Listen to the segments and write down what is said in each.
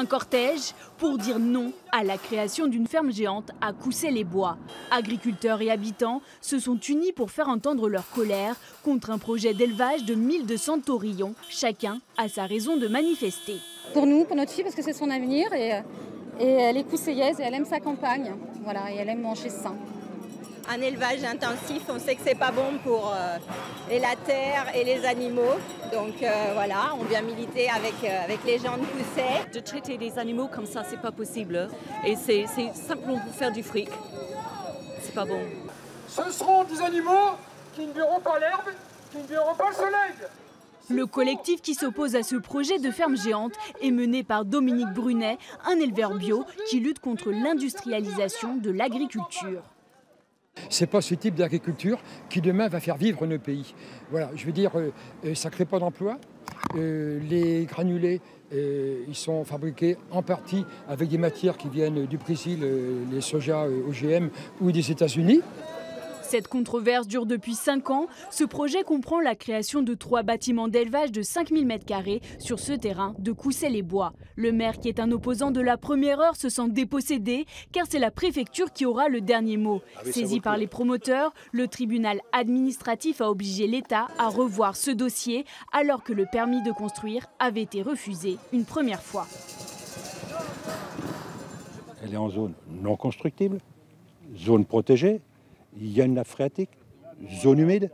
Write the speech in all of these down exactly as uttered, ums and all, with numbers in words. Un cortège pour dire non à la création d'une ferme géante à Coussay-les-Bois. Agriculteurs et habitants se sont unis pour faire entendre leur colère contre un projet d'élevage de mille deux cents taurillons. Chacun a sa raison de manifester. Pour nous, pour notre fille, parce que c'est son avenir, et, et elle est coussayaise et elle aime sa campagne. Voilà, et elle aime manger sain. Un élevage intensif, on sait que c'est pas bon pour euh, et la terre et les animaux. Donc euh, voilà, on vient militer avec, euh, avec les gens de Coussay. De traiter les animaux comme ça, c'est pas possible. Et c'est simplement pour faire du fric. C'est pas bon. Ce seront des animaux qui ne verront pas l'herbe, qui ne verront pas le soleil. Le collectif qui s'oppose à ce projet de ferme géante est mené par Dominique Brunet, un éleveur bio qui lutte contre l'industrialisation de l'agriculture. Ce n'est pas ce type d'agriculture qui demain va faire vivre nos pays. Voilà, je veux dire, euh, ça ne crée pas d'emploi. Euh, les granulés, euh, ils sont fabriqués en partie avec des matières qui viennent du Brésil, euh, les soja euh, O G M ou des États-Unis. Cette controverse dure depuis cinq ans. Ce projet comprend la création de trois bâtiments d'élevage de cinq mille mètres carrés sur ce terrain de Coussay-les-Bois. Le maire, qui est un opposant de la première heure, se sent dépossédé, car c'est la préfecture qui aura le dernier mot. Ah oui, saisi par les promoteurs, le tribunal administratif a obligé l'État à revoir ce dossier, alors que le permis de construire avait été refusé une première fois. Elle est en zone non constructible, zone protégée. Il y a une nappe phréatique, zone humide,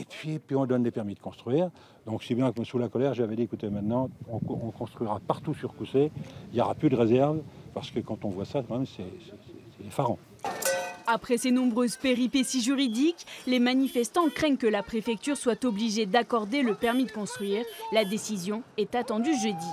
et puis, puis on donne des permis de construire. Donc si bien que sous la colère, j'avais dit, écoutez, maintenant, on, on construira partout sur Coussay, il n'y aura plus de réserve, parce que quand on voit ça, quand même, c'est effarant. Après ces nombreuses péripéties juridiques, les manifestants craignent que la préfecture soit obligée d'accorder le permis de construire. La décision est attendue jeudi.